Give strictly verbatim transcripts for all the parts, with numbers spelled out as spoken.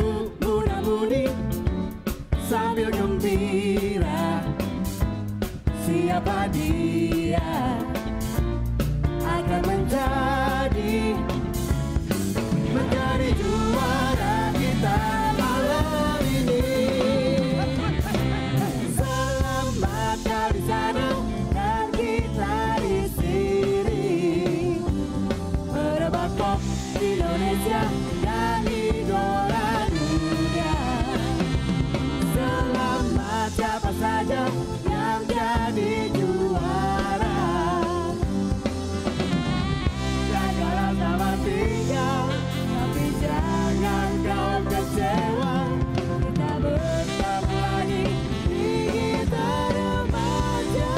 Kamu muda-mudi sambil gembira, siapa dia akan menjadi menjadi juara kita malam ini. Selamat kau di sana dan kita di sini, perebut pop Indonesia dan idola dunia. Selamat siapa saja yang jadi juara, jangan sama tinggal, tapi jangan kau kecewa. Kita bertemu lagi di kita remaja.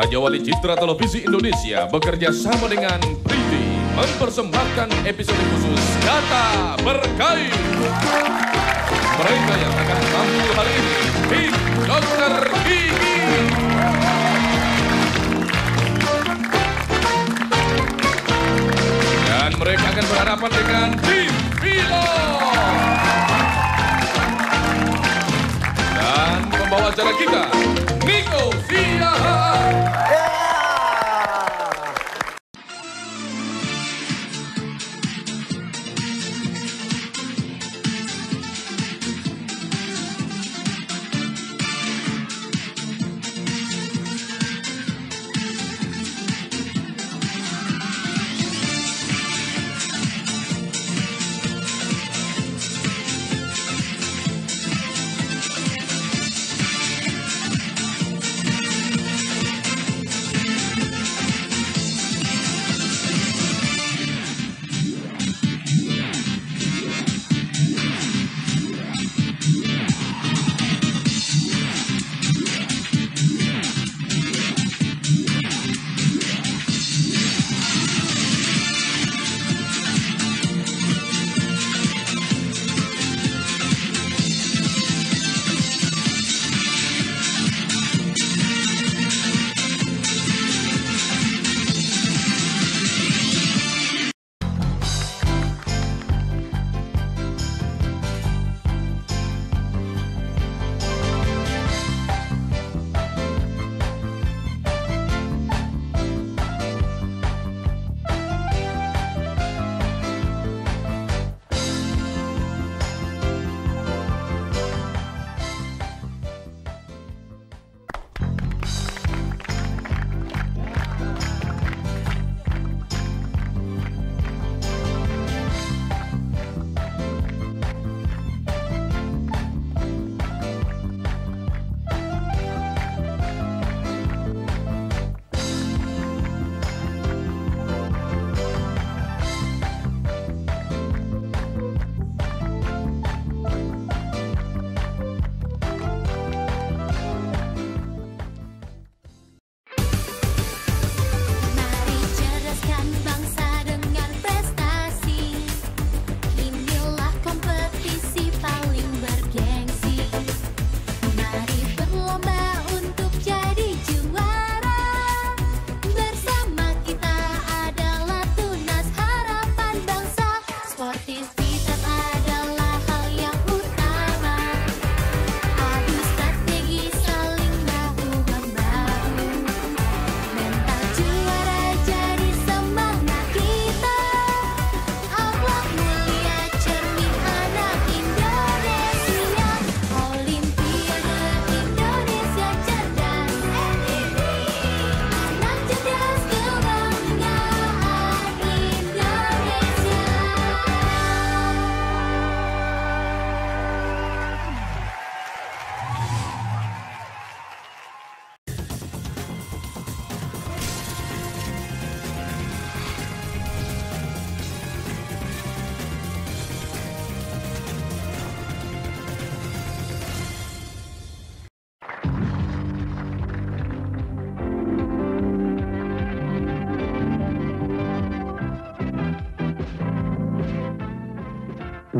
Rajawali Citra Televisi Indonesia bekerja sama dengan Priti mempersembahkan episode khusus Kata Berkait. Mereka yang akan tampil hari ini, tim dokter gigi. Dan mereka akan berhadapan dengan tim Vino. Dan pembawa acara kita, Nico Sia.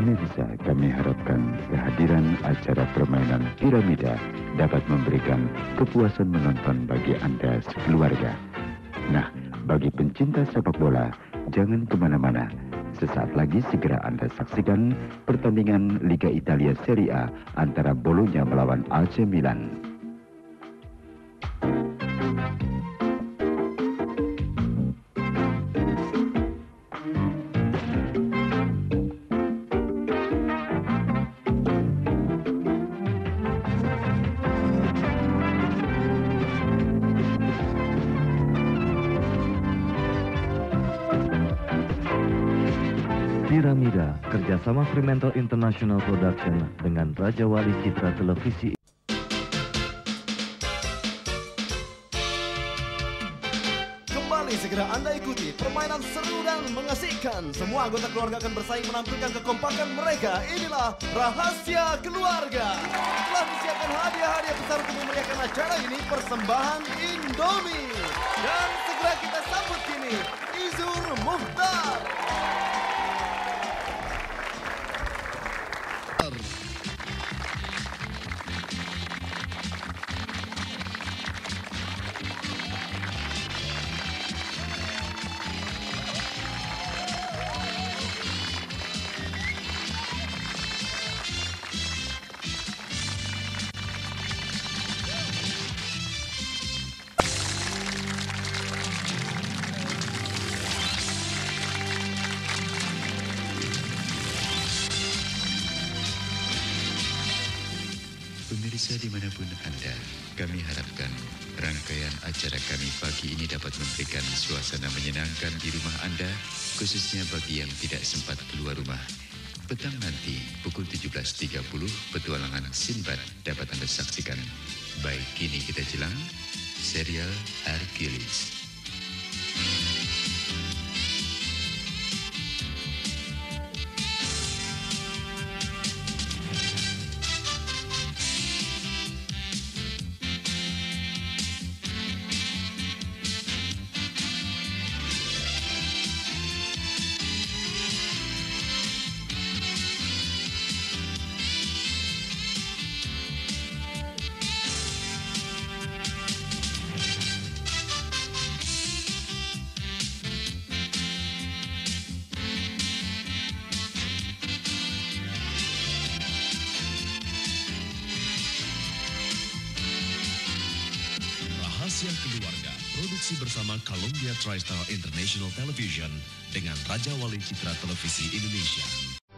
Pemirsa, kami harapkan kehadiran acara permainan Piramida dapat memberikan kepuasan menonton bagi Anda sekeluarga. Nah, bagi pencinta sepak bola, jangan kemana-mana. Sesaat lagi segera Anda saksikan pertandingan Liga Italia Serie A antara Bologna melawan A C Milan. Piramida kerjasama Fremantle International Production dengan Rajawali Citra Televisi. Kembali segera Anda ikuti permainan seru dan mengasihkan. Semua anggota keluarga akan bersaing menampilkan kekompakan mereka. Inilah rahasia keluarga. Telah disiapkan hadiah-hadiah besar untuk memeriahkan acara ini, persembahan Indomie. Dan segera kita sambut kini Izur Muhtar. Pemirsa dimanapun Anda, kami harapkan rangkaian acara kami pagi ini dapat memberikan suasana menyenangkan di rumah Anda, khususnya bagi yang tidak sempat keluar rumah. Petang nanti, pukul tujuh belas tiga puluh, petualangan Simbad dapat Anda saksikan. Baik, kini kita jelang serial Hercules. Rahasia Keluarga, produksi bersama Columbia Tristar International Television dengan Rajawali Citra Televisi Indonesia.